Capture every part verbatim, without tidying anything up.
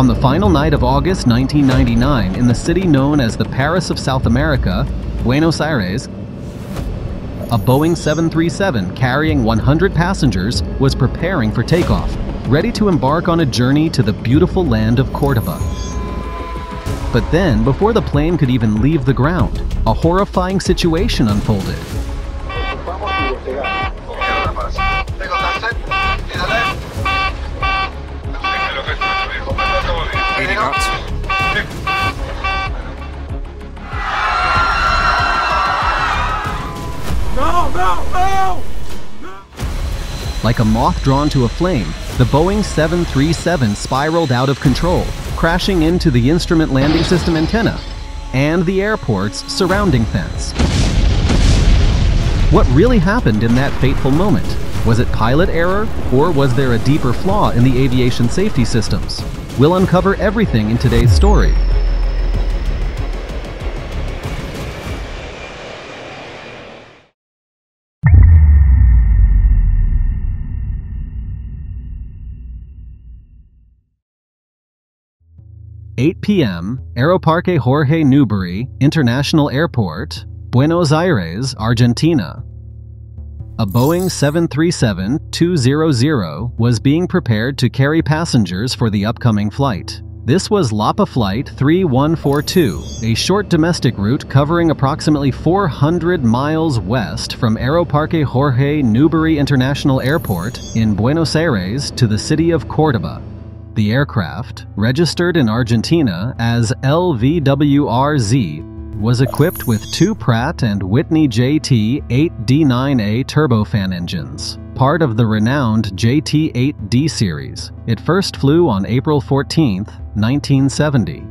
On the final night of August nineteen ninety-nine, in the city known as the Paris of South America, Buenos Aires, a Boeing seven thirty-seven carrying one hundred passengers was preparing for takeoff, ready to embark on a journey to the beautiful land of Córdoba. But then, before the plane could even leave the ground, a horrifying situation unfolded. Like a moth drawn to a flame, the Boeing seven thirty-seven spiraled out of control, crashing into the instrument landing system antenna and the airport's surrounding fence. What really happened in that fateful moment? Was it pilot error, or was there a deeper flaw in the aviation safety systems? We'll uncover everything in today's story. eight P M, Aeroparque Jorge Newbery International Airport, Buenos Aires, Argentina. A Boeing seven thirty-seven two hundred was being prepared to carry passengers for the upcoming flight. This was Lapa Flight thirty-one forty-two, a short domestic route covering approximately four hundred miles west from Aeroparque Jorge Newbery International Airport in Buenos Aires to the city of Córdoba. The aircraft, registered in Argentina as L V W R Z, was equipped with two Pratt and Whitney J T eight D nine A turbofan engines, part of the renowned J T eight D series. It first flew on April fourteenth nineteen seventy.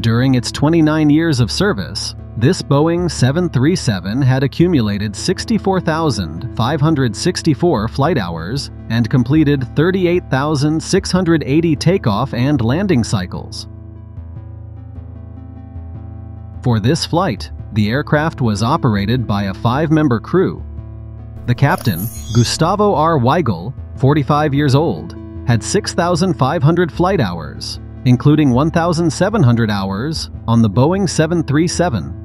During its twenty-nine years of service, this Boeing seven thirty-seven had accumulated sixty-four thousand five hundred sixty-four flight hours and completed thirty-eight thousand six hundred eighty takeoff and landing cycles. For this flight, the aircraft was operated by a five-member crew. The captain, Gustavo R. Weigel, forty-five years old, had six thousand five hundred flight hours, including one thousand seven hundred hours on the Boeing seven thirty-seven.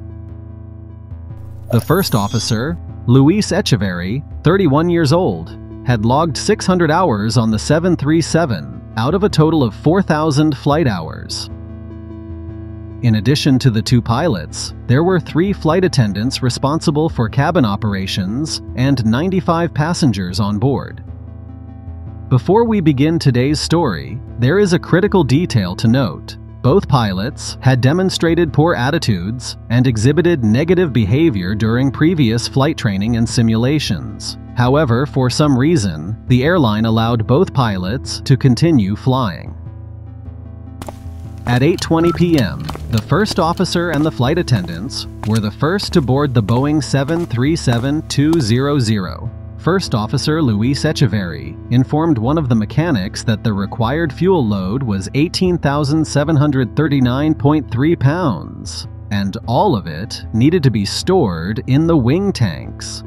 The first officer, Luis Echeverry, thirty-one years old, had logged six hundred hours on the seven thirty-seven out of a total of four thousand flight hours. In addition to the two pilots, there were three flight attendants responsible for cabin operations and ninety-five passengers on board. Before we begin today's story, there is a critical detail to note. Both pilots had demonstrated poor attitudes and exhibited negative behavior during previous flight training and simulations. However, for some reason, the airline allowed both pilots to continue flying. At eight twenty P M, the first officer and the flight attendants were the first to board the Boeing seven thirty-seven two hundred. First Officer Luis Echeverry informed one of the mechanics that the required fuel load was eighteen thousand seven hundred thirty-nine point three pounds, and all of it needed to be stored in the wing tanks.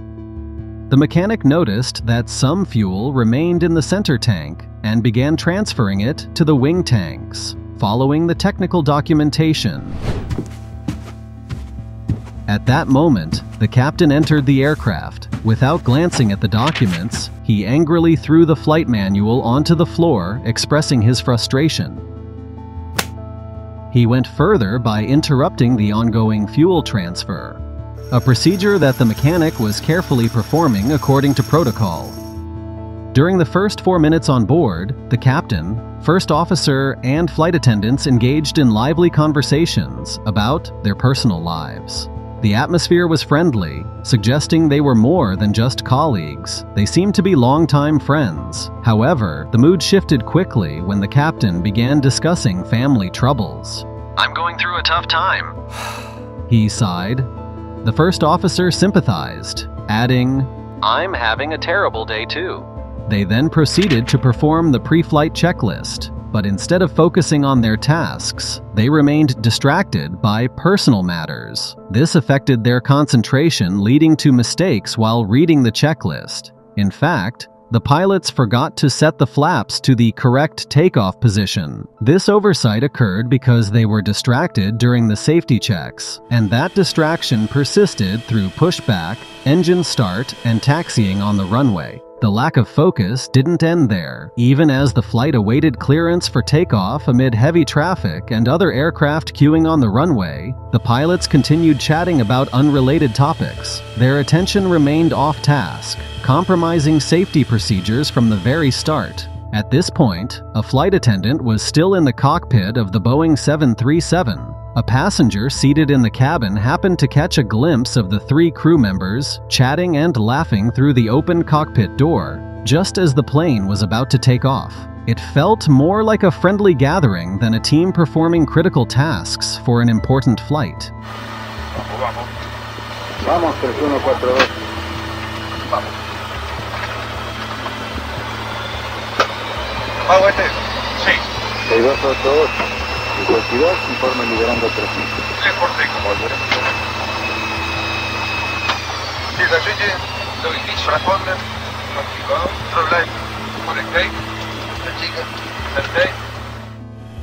The mechanic noticed that some fuel remained in the center tank and began transferring it to the wing tanks, following the technical documentation. At that moment, the captain entered the aircraft. Without glancing at the documents, he angrily threw the flight manual onto the floor, expressing his frustration. He went further by interrupting the ongoing fuel transfer, a procedure that the mechanic was carefully performing according to protocol. During the first four minutes on board, the captain, first officer, and flight attendants engaged in lively conversations about their personal lives. The atmosphere was friendly, suggesting they were more than just colleagues. They seemed to be longtime friends. However, the mood shifted quickly when the captain began discussing family troubles. "I'm going through a tough time," he sighed. The first officer sympathized, adding, "I'm having a terrible day too." They then proceeded to perform the pre-flight checklist, but instead of focusing on their tasks, they remained distracted by personal matters. This affected their concentration, leading to mistakes while reading the checklist. In fact, The pilots forgot to set the flaps to the correct takeoff position. This oversight occurred because they were distracted during the safety checks, and that distraction persisted through pushback, engine start, and taxiing on the runway. The lack of focus didn't end there, even as the flight awaited clearance for takeoff amid heavy traffic and other aircraft queuing on the runway. The pilots continued chatting about unrelated topics. Their attention remained off task, compromising safety procedures from the very start. At this point, a flight attendant was still in the cockpit of the Boeing seven thirty-seven. A passenger seated in the cabin happened to catch a glimpse of the three crew members chatting and laughing through the open cockpit door, just as the plane was about to take off. It felt more like a friendly gathering than a team performing critical tasks for an important flight. Vamos, vamos. Informa liberando tráfico.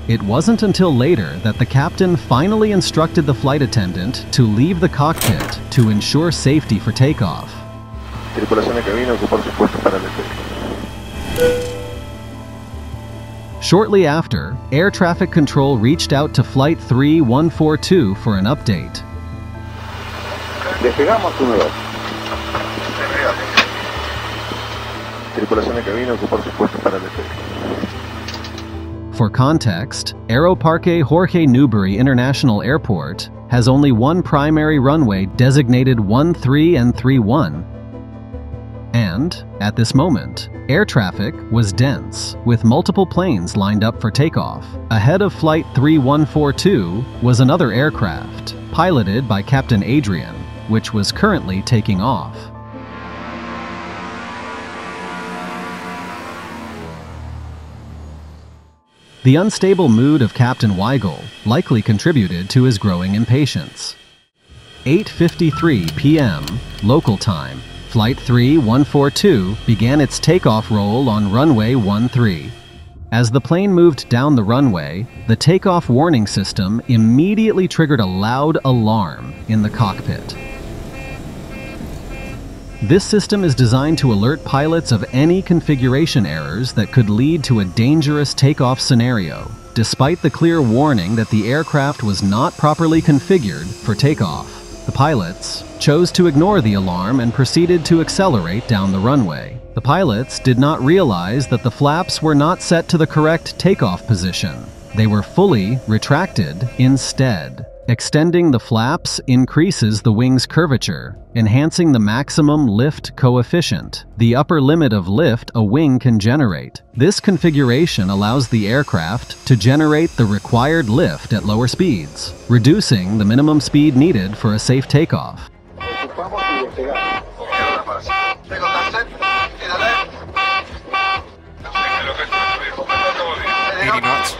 It wasn't until later that the captain finally instructed the flight attendant to leave the cockpit to ensure safety for takeoff. Shortly after, air traffic control reached out to Flight three one four two for an update. For context, Aeroparque Jorge Newbery International Airport has only one primary runway designated one three and three one. And, at this moment, air traffic was dense, with multiple planes lined up for takeoff. Ahead of Flight three one four two was another aircraft, piloted by Captain Adrian, which was currently taking off. The unstable mood of Captain Weigel likely contributed to his growing impatience. eight fifty-three p m local time, Flight three one four two began its takeoff roll on runway one three. As the plane moved down the runway, the takeoff warning system immediately triggered a loud alarm in the cockpit. This system is designed to alert pilots of any configuration errors that could lead to a dangerous takeoff scenario, despite the clear warning that the aircraft was not properly configured for takeoff. The pilots chose to ignore the alarm and proceeded to accelerate down the runway. The pilots did not realize that the flaps were not set to the correct takeoff position. They were fully retracted instead. Extending the flaps increases the wing's curvature, enhancing the maximum lift coefficient, the upper limit of lift a wing can generate. This configuration allows the aircraft to generate the required lift at lower speeds, reducing the minimum speed needed for a safe takeoff. eighty knots.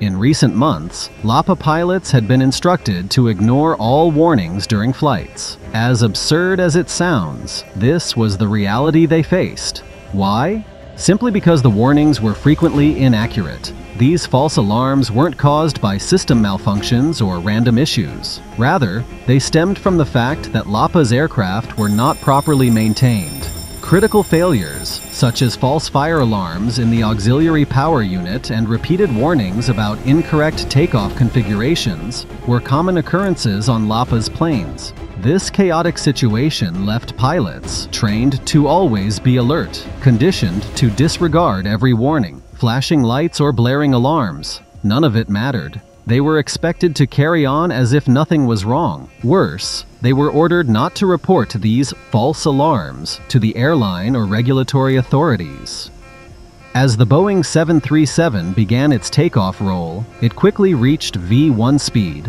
In recent months, Lapa pilots had been instructed to ignore all warnings during flights. As absurd as it sounds, this was the reality they faced. Why? Simply because the warnings were frequently inaccurate. These false alarms weren't caused by system malfunctions or random issues. Rather, they stemmed from the fact that Lapa's aircraft were not properly maintained. Critical failures, such as false fire alarms in the auxiliary power unit and repeated warnings about incorrect takeoff configurations, were common occurrences on Lapa's planes. This chaotic situation left pilots trained to always be alert, conditioned to disregard every warning, flashing lights or blaring alarms. None of it mattered. They were expected to carry on as if nothing was wrong. Worse, they were ordered not to report these false alarms to the airline or regulatory authorities. As the Boeing seven thirty-seven began its takeoff roll, it quickly reached V one speed.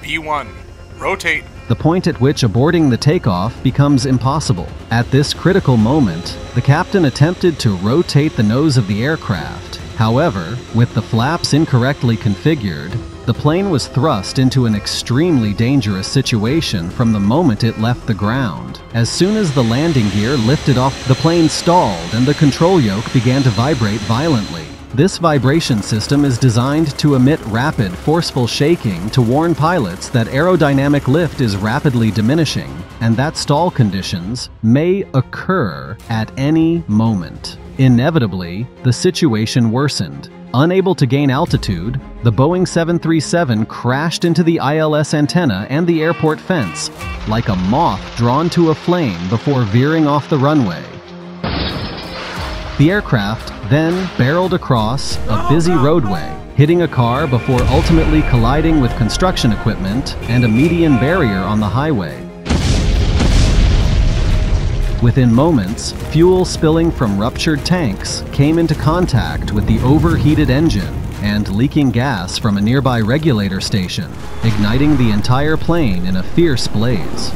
V one, rotate. The point at which aborting the takeoff becomes impossible. At this critical moment, the captain attempted to rotate the nose of the aircraft. However, with the flaps incorrectly configured, the plane was thrust into an extremely dangerous situation from the moment it left the ground. As soon as the landing gear lifted off, the plane stalled and the control yoke began to vibrate violently. This vibration system is designed to emit rapid, forceful shaking to warn pilots that aerodynamic lift is rapidly diminishing and that stall conditions may occur at any moment. Inevitably, the situation worsened. Unable to gain altitude, the Boeing seven thirty-seven crashed into the I L S antenna and the airport fence, like a moth drawn to a flame before veering off the runway. The aircraft then barreled across a busy roadway, hitting a car before ultimately colliding with construction equipment and a median barrier on the highway. Within moments, fuel spilling from ruptured tanks came into contact with the overheated engine and leaking gas from a nearby regulator station, igniting the entire plane in a fierce blaze.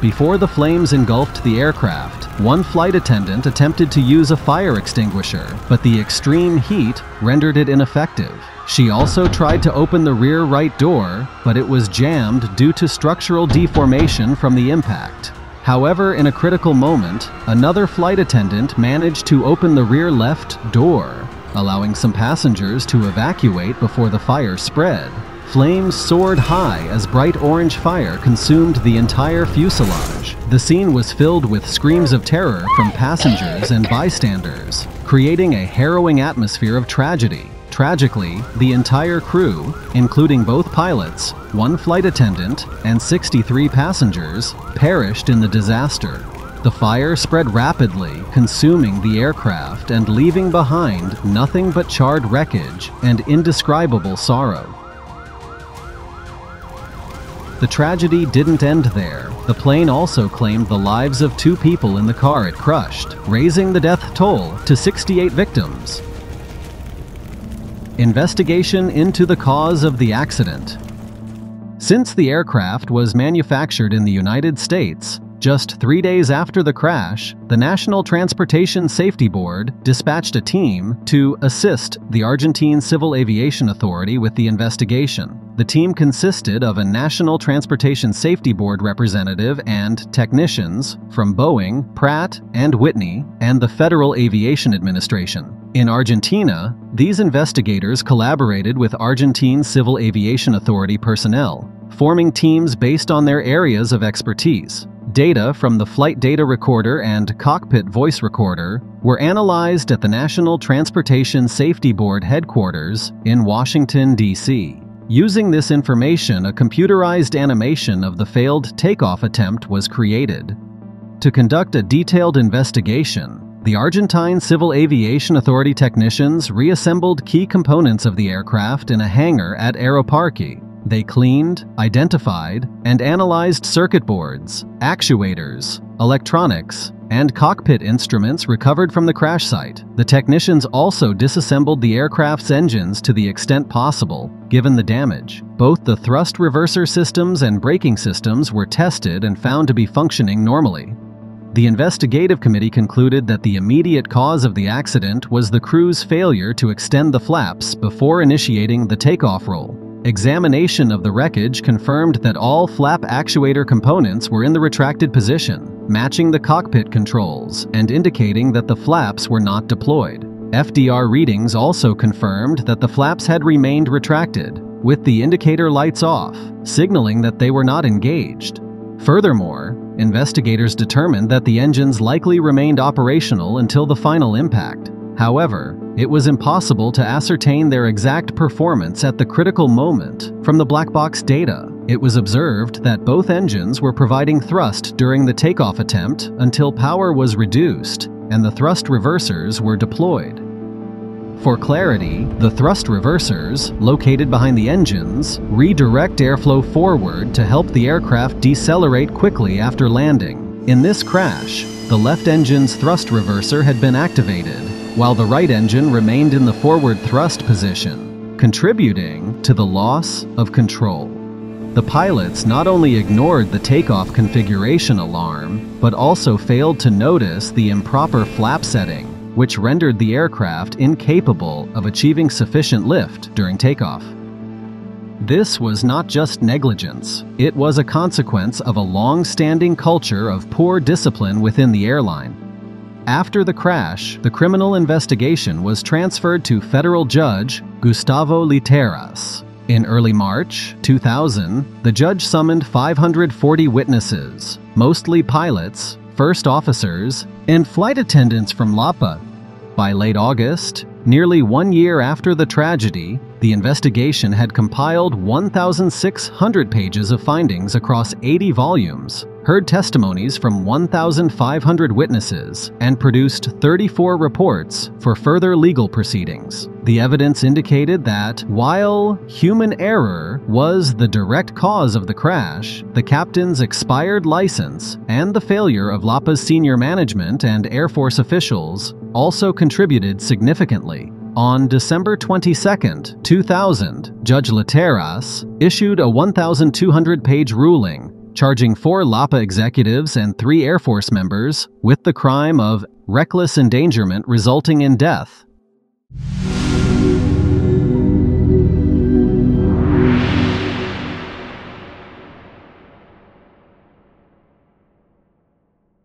Before the flames engulfed the aircraft, one flight attendant attempted to use a fire extinguisher, but the extreme heat rendered it ineffective. She also tried to open the rear right door, but it was jammed due to structural deformation from the impact. However, in a critical moment, another flight attendant managed to open the rear left door, allowing some passengers to evacuate before the fire spread. Flames soared high as bright orange fire consumed the entire fuselage. The scene was filled with screams of terror from passengers and bystanders, creating a harrowing atmosphere of tragedy. Tragically, the entire crew, including both pilots, one flight attendant, and sixty-three passengers, perished in the disaster. The fire spread rapidly, consuming the aircraft and leaving behind nothing but charred wreckage and indescribable sorrow. The tragedy didn't end there. The plane also claimed the lives of two people in the car it crushed, raising the death toll to sixty-eight victims. Investigation into the cause of the accident. Since the aircraft was manufactured in the United States, just three days after the crash, the National Transportation Safety Board dispatched a team to assist the Argentine Civil Aviation Authority with the investigation. The team consisted of a National Transportation Safety Board representative and technicians from Boeing, Pratt and Whitney, and the Federal Aviation Administration. In Argentina, these investigators collaborated with Argentine Civil Aviation Authority personnel, forming teams based on their areas of expertise. Data from the flight data recorder and cockpit voice recorder were analyzed at the National Transportation Safety Board headquarters in Washington, D C Using this information, a computerized animation of the failed takeoff attempt was created. To conduct a detailed investigation, the Argentine Civil Aviation Authority technicians reassembled key components of the aircraft in a hangar at Aeroparque. They cleaned, identified, and analyzed circuit boards, actuators, electronics, and cockpit instruments recovered from the crash site. The technicians also disassembled the aircraft's engines to the extent possible, given the damage. Both the thrust reverser systems and braking systems were tested and found to be functioning normally. The investigative committee concluded that the immediate cause of the accident was the crew's failure to extend the flaps before initiating the takeoff roll. Examination of the wreckage confirmed that all flap actuator components were in the retracted position, matching the cockpit controls and indicating that the flaps were not deployed. F D R readings also confirmed that the flaps had remained retracted, with the indicator lights off, signaling that they were not engaged. Furthermore, investigators determined that the engines likely remained operational until the final impact. However, it was impossible to ascertain their exact performance at the critical moment from the black box data. It was observed that both engines were providing thrust during the takeoff attempt until power was reduced and the thrust reversers were deployed. For clarity, the thrust reversers, located behind the engines, redirect airflow forward to help the aircraft decelerate quickly after landing. In this crash, the left engine's thrust reverser had been activated, while the right engine remained in the forward thrust position, contributing to the loss of control. The pilots not only ignored the takeoff configuration alarm, but also failed to notice the improper flap setting, which rendered the aircraft incapable of achieving sufficient lift during takeoff. This was not just negligence. It was a consequence of a long-standing culture of poor discipline within the airline. After the crash, the criminal investigation was transferred to federal judge Gustavo Literas. In early March two thousand, the judge summoned five hundred forty witnesses, mostly pilots, first officers, and flight attendants from Lapa. By late August, nearly one year after the tragedy, the investigation had compiled one thousand six hundred pages of findings across eighty volumes, heard testimonies from one thousand five hundred witnesses, and produced thirty-four reports for further legal proceedings. The evidence indicated that, while human error was the direct cause of the crash, the captain's expired license and the failure of Lapa's senior management and Air Force officials also contributed significantly. On December twenty-second two thousand, Judge Literas issued a one thousand two hundred page ruling charging four Lapa executives and three Air Force members with the crime of reckless endangerment resulting in death.